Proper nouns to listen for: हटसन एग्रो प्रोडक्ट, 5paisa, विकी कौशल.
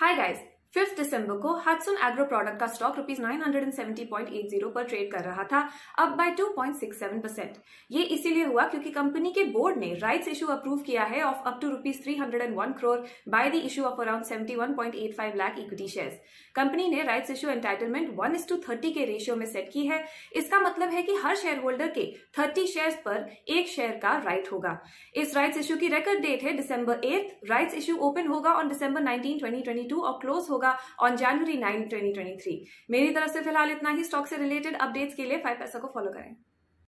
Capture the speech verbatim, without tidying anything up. Hi guys, fifth दिसंबर को हटसन एग्रो प्रोडक्ट का stock rupees nine hundred seventy point eight zero पर trade कर रहा था, up by two point six seven percent. ये इसीलिए हुआ क्योंकि कंपनी के बोर्ड ने राइट्स इशू अप्रूव किया है of up to rupees three hundred one crore by the issue of around seventy one point eight five lakh equity shares. Company ने rights issue entitlement one is to thirty के ratio में set की है। इसका मतलब है कि हर शेयर होल्डर के थर्टी शेयर्स पर एक शेयर का राइट होगा। इस राइट्स इशू की रेकर्ड डेट है December eight. Rights issue open होगा on December nineteen twenty twenty two और क्लोज होगा on January nine twenty twenty three. मेरी तरफ से फिलहाल इतना ही। स्टॉक से रिलेटेड अपडेट्स के लिए फाइव पैसा को फॉलो करें।